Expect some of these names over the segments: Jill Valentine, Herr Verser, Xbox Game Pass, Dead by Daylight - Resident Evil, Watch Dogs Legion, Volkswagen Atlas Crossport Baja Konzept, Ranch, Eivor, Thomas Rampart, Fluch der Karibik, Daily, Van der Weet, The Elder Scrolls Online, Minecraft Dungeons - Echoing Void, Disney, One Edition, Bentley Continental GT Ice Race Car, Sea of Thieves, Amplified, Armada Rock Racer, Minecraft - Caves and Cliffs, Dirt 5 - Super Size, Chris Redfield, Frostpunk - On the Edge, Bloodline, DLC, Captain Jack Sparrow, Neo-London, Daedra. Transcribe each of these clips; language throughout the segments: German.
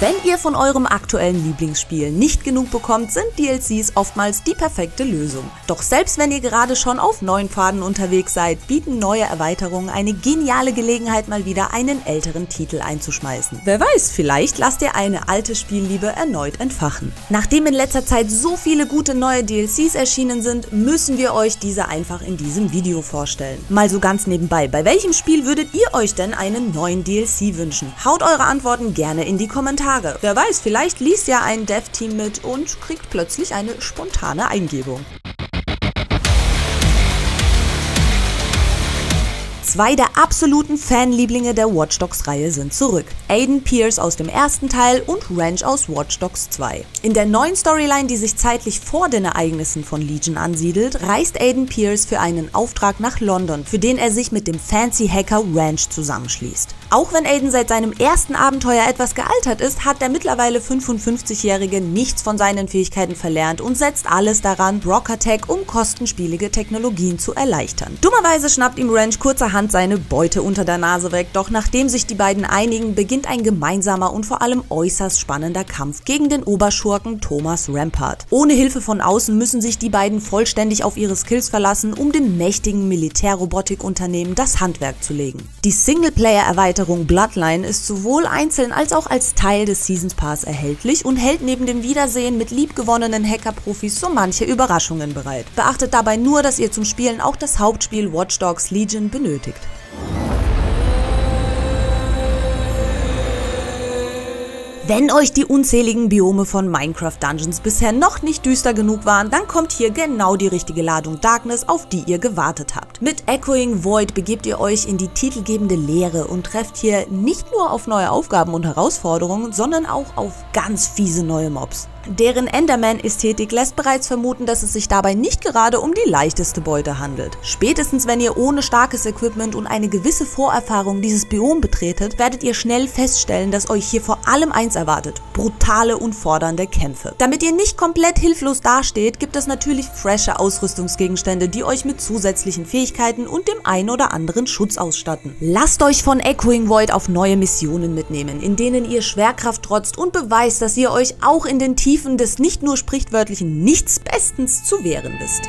Wenn ihr von eurem aktuellen Lieblingsspiel nicht genug bekommt, sind DLCs oftmals die perfekte Lösung. Doch selbst wenn ihr gerade schon auf neuen Pfaden unterwegs seid, bieten neue Erweiterungen eine geniale Gelegenheit, mal wieder einen älteren Titel einzuschmeißen. Wer weiß, vielleicht lasst ihr eine alte Spielliebe erneut entfachen. Nachdem in letzter Zeit so viele gute neue DLCs erschienen sind, müssen wir euch diese einfach in diesem Video vorstellen. Mal so ganz nebenbei, bei welchem Spiel würdet ihr euch denn einen neuen DLC wünschen? Haut eure Antworten gerne in die Kommentare. Wer weiß, vielleicht liest ja ein Dev-Team mit und kriegt plötzlich eine spontane Eingebung. Zwei der absoluten Fanlieblinge der Watch Dogs-Reihe sind zurück. Aiden Pierce aus dem ersten Teil und Ranch aus Watch Dogs 2. In der neuen Storyline, die sich zeitlich vor den Ereignissen von Legion ansiedelt, reist Aiden Pierce für einen Auftrag nach London, für den er sich mit dem Fancy-Hacker Ranch zusammenschließt. Auch wenn Aiden seit seinem ersten Abenteuer etwas gealtert ist, hat der mittlerweile 55-Jährige nichts von seinen Fähigkeiten verlernt und setzt alles daran, BrokerTech um kostenspielige Technologien zu erleichtern. Dummerweise schnappt ihm Ranch kurzerhand seine Beute unter der Nase weg, doch nachdem sich die beiden einigen, beginnt ein gemeinsamer und vor allem äußerst spannender Kampf gegen den Oberschurken Thomas Rampart. Ohne Hilfe von außen müssen sich die beiden vollständig auf ihre Skills verlassen, um dem mächtigen Militärrobotikunternehmen das Handwerk zu legen. Die Singleplayer-Erweiterung Bloodline ist sowohl einzeln als auch als Teil des Season Pass erhältlich und hält neben dem Wiedersehen mit liebgewonnenen Hacker-Profis so manche Überraschungen bereit. Beachtet dabei nur, dass ihr zum Spielen auch das Hauptspiel Watch Dogs Legion benötigt. Wenn euch die unzähligen Biome von Minecraft Dungeons bisher noch nicht düster genug waren, dann kommt hier genau die richtige Ladung Darkness, auf die ihr gewartet habt. Mit Echoing Void begebt ihr euch in die titelgebende Leere und trefft hier nicht nur auf neue Aufgaben und Herausforderungen, sondern auch auf ganz fiese neue Mobs. Deren Enderman-Ästhetik lässt bereits vermuten, dass es sich dabei nicht gerade um die leichteste Beute handelt. Spätestens wenn ihr ohne starkes Equipment und eine gewisse Vorerfahrung dieses Biom betretet, werdet ihr schnell feststellen, dass euch hier vor allem eins erwartet: brutale und fordernde Kämpfe. Damit ihr nicht komplett hilflos dasteht, gibt es natürlich frische Ausrüstungsgegenstände, die euch mit zusätzlichen Fähigkeiten und dem ein oder anderen Schutz ausstatten. Lasst euch von Echoing Void auf neue Missionen mitnehmen, in denen ihr Schwerkraft trotzt und beweist, dass ihr euch auch in den Tiefen des nicht nur sprichwörtlichen Nichts bestens zu wehren wisst.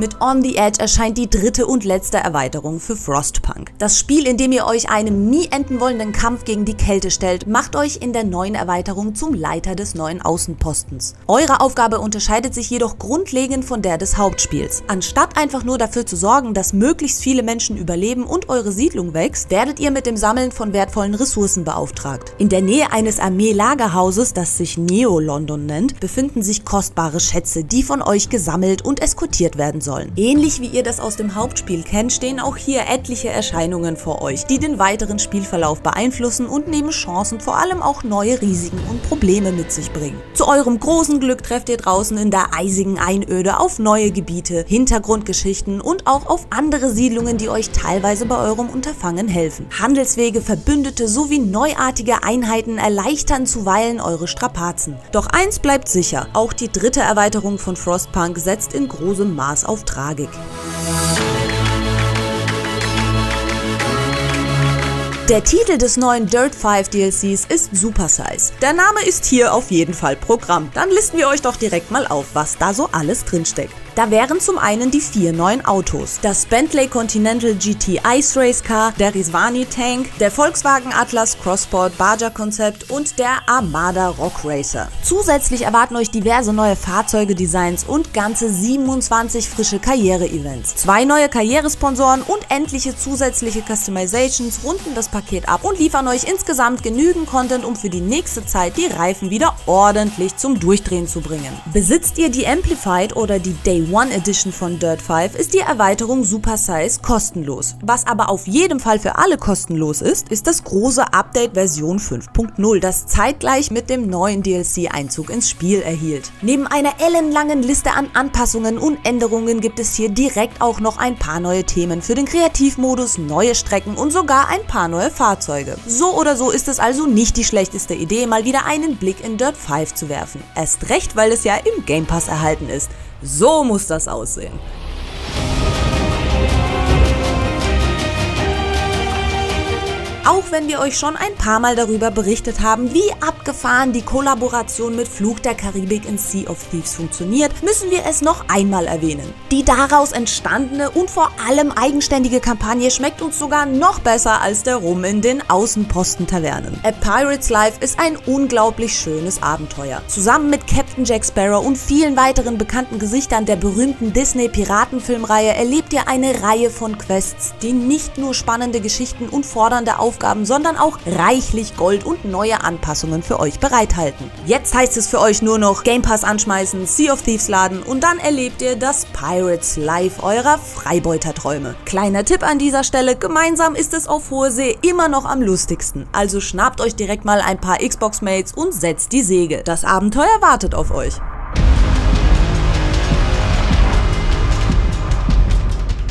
Mit On the Edge erscheint die dritte und letzte Erweiterung für Frostpunk. Das Spiel, in dem ihr euch einem nie enden wollenden Kampf gegen die Kälte stellt, macht euch in der neuen Erweiterung zum Leiter des neuen Außenpostens. Eure Aufgabe unterscheidet sich jedoch grundlegend von der des Hauptspiels. Anstatt einfach nur dafür zu sorgen, dass möglichst viele Menschen überleben und eure Siedlung wächst, werdet ihr mit dem Sammeln von wertvollen Ressourcen beauftragt. In der Nähe eines Armeelagerhauses, das sich Neo-London nennt, befinden sich kostbare Schätze, die von euch gesammelt und eskortiert werden sollen. Ähnlich wie ihr das aus dem Hauptspiel kennt, stehen auch hier etliche Erscheinungen vor euch, die den weiteren Spielverlauf beeinflussen und neben Chancen vor allem auch neue Risiken und Probleme mit sich bringen. Zu eurem großen Glück trefft ihr draußen in der eisigen Einöde auf neue Gebiete, Hintergrundgeschichten und auch auf andere Siedlungen, die euch teilweise bei eurem Unterfangen helfen. Handelswege, Verbündete sowie neuartige Einheiten erleichtern zuweilen eure Strapazen. Doch eins bleibt sicher, auch die dritte Erweiterung von Frostpunk setzt in großem Maß auf Tragik. Der Titel des neuen Dirt 5 DLCs ist Super Size. Der Name ist hier auf jeden Fall Programm. Dann listen wir euch doch direkt mal auf, was da so alles drinsteckt. Da wären zum einen die 4 neuen Autos: das Bentley Continental GT Ice Race Car, der Rivian Tank, der Volkswagen Atlas Crossport Baja Konzept und der Armada Rock Racer. Zusätzlich erwarten euch diverse neue Fahrzeuge-Designs und ganze 27 frische Karriere-Events. 2 neue Karrieresponsoren und endliche zusätzliche Customizations runden das Paket ab und liefern euch insgesamt genügend Content, um für die nächste Zeit die Reifen wieder ordentlich zum Durchdrehen zu bringen. Besitzt ihr die Amplified oder die Daily One Edition von Dirt 5, ist die Erweiterung Super Size kostenlos. Was aber auf jeden Fall für alle kostenlos ist, ist das große Update Version 5.0, das zeitgleich mit dem neuen DLC Einzug ins Spiel erhielt. Neben einer ellenlangen Liste an Anpassungen und Änderungen gibt es hier direkt auch noch ein paar neue Themen für den Kreativmodus, neue Strecken und sogar ein paar neue Fahrzeuge. So oder so ist es also nicht die schlechteste Idee, mal wieder einen Blick in Dirt 5 zu werfen. Erst recht, weil es ja im Game Pass erhalten ist. So muss das aussehen. auch wenn wir euch schon ein paar Mal darüber berichtet haben, wie abgefahren die Kollaboration mit Fluch der Karibik in Sea of Thieves funktioniert, müssen wir es noch einmal erwähnen. Die daraus entstandene und vor allem eigenständige Kampagne schmeckt uns sogar noch besser als der Rum in den Außenposten-Tavernen. A Pirates Life ist ein unglaublich schönes Abenteuer. Zusammen mit Captain Jack Sparrow und vielen weiteren bekannten Gesichtern der berühmten Disney-Piratenfilmreihe erlebt ihr eine Reihe von Quests, die nicht nur spannende Geschichten und fordernde Aufgaben, sondern auch reichlich Gold und neue Anpassungen für euch bereithalten. Jetzt heißt es für euch nur noch Game Pass anschmeißen, Sea of Thieves laden und dann erlebt ihr das Pirates Life eurer Freibeuterträume. Kleiner Tipp an dieser Stelle, gemeinsam ist es auf hoher See immer noch am lustigsten, also schnappt euch direkt mal ein paar Xbox-Mates und setzt die Segel. Das Abenteuer wartet auf euch.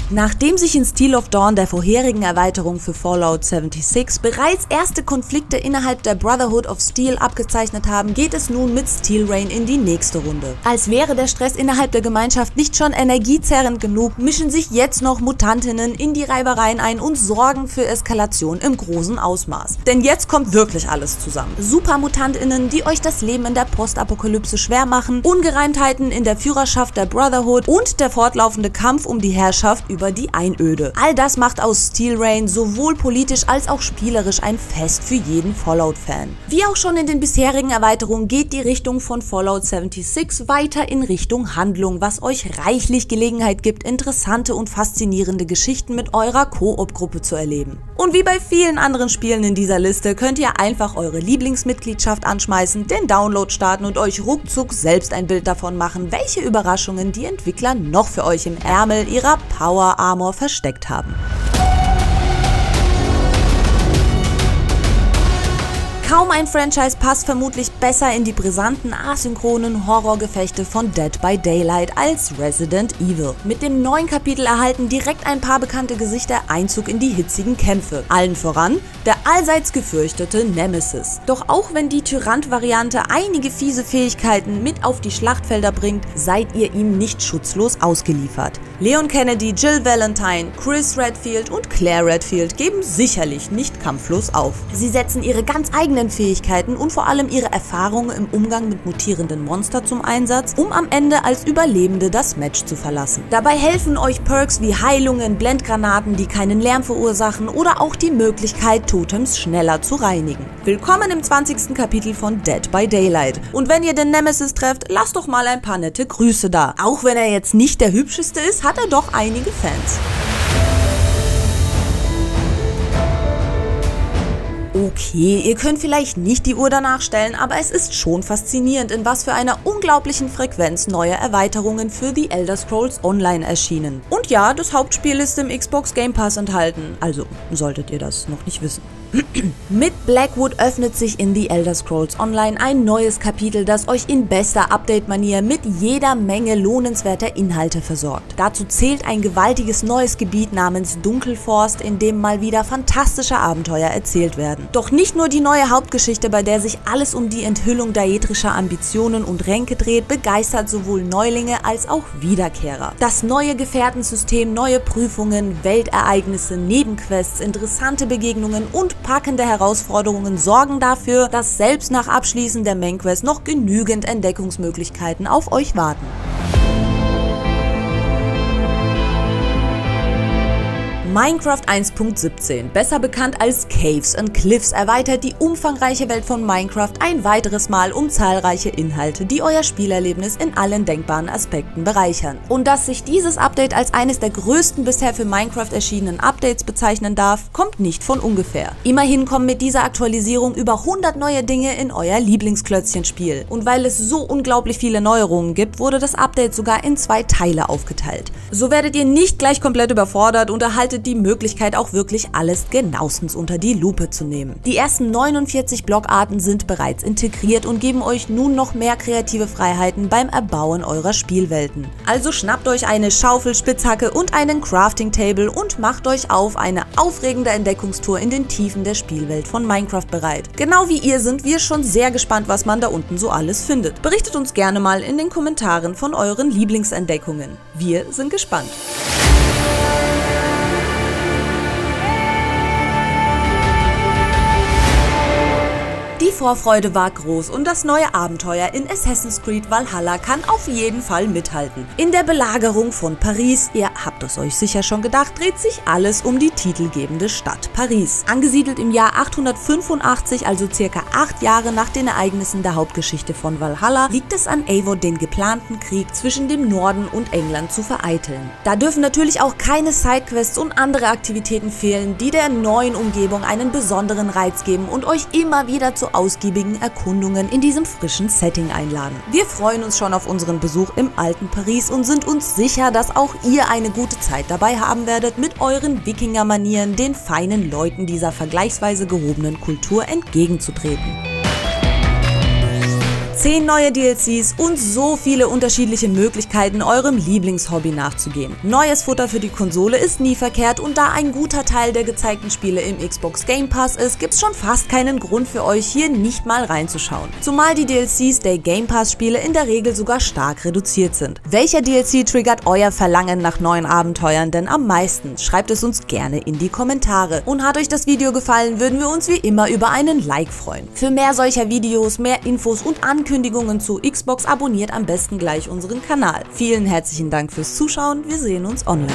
Nachdem sich in Steel of Dawn, der vorherigen Erweiterung für Fallout 76, bereits erste Konflikte innerhalb der Brotherhood of Steel abgezeichnet haben, geht es nun mit Steel Reign in die nächste Runde. Als wäre der Stress innerhalb der Gemeinschaft nicht schon energiezerrend genug, mischen sich jetzt noch Mutantinnen in die Reibereien ein und sorgen für Eskalation im großen Ausmaß. Denn jetzt kommt wirklich alles zusammen. Supermutantinnen, die euch das Leben in der Postapokalypse schwer machen, Ungereimtheiten in der Führerschaft der Brotherhood und der fortlaufende Kampf um die Herrschaft über die Einöde. All das macht aus Steel Reign sowohl politisch als auch spielerisch ein Fest für jeden Fallout-Fan. Wie auch schon in den bisherigen Erweiterungen geht die Richtung von Fallout 76 weiter in Richtung Handlung, was euch reichlich Gelegenheit gibt, interessante und faszinierende Geschichten mit eurer Koop-Gruppe zu erleben. Und wie bei vielen anderen Spielen in dieser Liste könnt ihr einfach eure Lieblingsmitgliedschaft anschmeißen, den Download starten und euch ruckzuck selbst ein Bild davon machen, welche Überraschungen die Entwickler noch für euch im Ärmel ihrer Power Armor versteckt haben. Kaum ein Franchise passt vermutlich besser in die brisanten, asynchronen Horrorgefechte von Dead by Daylight als Resident Evil. Mit dem neuen Kapitel erhalten direkt ein paar bekannte Gesichter Einzug in die hitzigen Kämpfe. Allen voran der allseits gefürchtete Nemesis. Doch auch wenn die Tyrant-Variante einige fiese Fähigkeiten mit auf die Schlachtfelder bringt, seid ihr ihm nicht schutzlos ausgeliefert. Leon Kennedy, Jill Valentine, Chris Redfield und Claire Redfield geben sicherlich nicht kampflos auf. Sie setzen ihre ganz eigenen Fähigkeiten und vor allem ihre Erfahrungen im Umgang mit mutierenden Monster zum Einsatz, um am Ende als Überlebende das Match zu verlassen. Dabei helfen euch Perks wie Heilungen, Blendgranaten, die keinen Lärm verursachen oder auch die Möglichkeit, Totems schneller zu reinigen. Willkommen im 20. Kapitel von Dead by Daylight. Und wenn ihr den Nemesis trefft, lasst doch mal ein paar nette Grüße da. Auch wenn er jetzt nicht der hübscheste ist, hat er doch einige Fans. Okay, ihr könnt vielleicht nicht die Uhr danach stellen, aber es ist schon faszinierend, in was für einer unglaublichen Frequenz neue Erweiterungen für The Elder Scrolls Online erschienen. Und ja, das Hauptspiel ist im Xbox Game Pass enthalten, also solltet ihr das noch nicht wissen. Mit Blackwood öffnet sich in The Elder Scrolls Online ein neues Kapitel, das euch in bester Update-Manier mit jeder Menge lohnenswerter Inhalte versorgt. Dazu zählt ein gewaltiges neues Gebiet namens Dunkelforst, in dem mal wieder fantastische Abenteuer erzählt werden. Doch nicht nur die neue Hauptgeschichte, bei der sich alles um die Enthüllung daedrischer Ambitionen und Ränke dreht, begeistert sowohl Neulinge als auch Wiederkehrer. Das neue Gefährtensystem, neue Prüfungen, Weltereignisse, Nebenquests, interessante Begegnungen und packende Herausforderungen sorgen dafür, dass selbst nach Abschließen der Mainquest noch genügend Entdeckungsmöglichkeiten auf euch warten. Minecraft 1.17, besser bekannt als Caves and Cliffs, erweitert die umfangreiche Welt von Minecraft ein weiteres Mal um zahlreiche Inhalte, die euer Spielerlebnis in allen denkbaren Aspekten bereichern. Und dass sich dieses Update als eines der größten bisher für Minecraft erschienenen Updates bezeichnen darf, kommt nicht von ungefähr. Immerhin kommen mit dieser Aktualisierung über 100 neue Dinge in euer Lieblingsklötzchenspiel. Und weil es so unglaublich viele Neuerungen gibt, wurde das Update sogar in 2 Teile aufgeteilt. So werdet ihr nicht gleich komplett überfordert und erhaltet die Möglichkeit, auch wirklich alles genauestens unter die Lupe zu nehmen. Die ersten 49 Blockarten sind bereits integriert und geben euch nun noch mehr kreative Freiheiten beim Erbauen eurer Spielwelten. Also schnappt euch eine Schaufel, Spitzhacke und einen Crafting Table und macht euch auf eine aufregende Entdeckungstour in den Tiefen der Spielwelt von Minecraft bereit. Genau wie ihr sind wir schon sehr gespannt, was man da unten so alles findet. Berichtet uns gerne mal in den Kommentaren von euren Lieblingsentdeckungen. Wir sind gespannt. Vorfreude war groß und das neue Abenteuer in Assassin's Creed Valhalla kann auf jeden Fall mithalten. In der Belagerung von Paris, ihr habt es euch sicher schon gedacht, dreht sich alles um die titelgebende Stadt Paris. Angesiedelt im Jahr 885, also circa 8 Jahre nach den Ereignissen der Hauptgeschichte von Valhalla, liegt es an Eivor, den geplanten Krieg zwischen dem Norden und England zu vereiteln. Da dürfen natürlich auch keine Sidequests und andere Aktivitäten fehlen, die der neuen Umgebung einen besonderen Reiz geben und euch immer wieder zu ausgiebigen Erkundungen in diesem frischen Setting einladen. Wir freuen uns schon auf unseren Besuch im alten Paris und sind uns sicher, dass auch ihr eine gute Zeit dabei haben werdet, mit euren Wikinger-Manieren den feinen Leuten dieser vergleichsweise gehobenen Kultur entgegenzutreten. 10 neue DLCs und so viele unterschiedliche Möglichkeiten, eurem Lieblingshobby nachzugehen. Neues Futter für die Konsole ist nie verkehrt und da ein guter Teil der gezeigten Spiele im Xbox Game Pass ist, gibt's schon fast keinen Grund für euch, hier nicht mal reinzuschauen. Zumal die DLCs der Game Pass Spiele in der Regel sogar stark reduziert sind. Welcher DLC triggert euer Verlangen nach neuen Abenteuern denn am meisten? Schreibt es uns gerne in die Kommentare. Und hat euch das Video gefallen, würden wir uns wie immer über einen Like freuen. Für mehr solcher Videos, mehr Infos und Ankündigungen zu Xbox abonniert am besten gleich unseren Kanal. Vielen herzlichen Dank fürs Zuschauen, wir sehen uns online.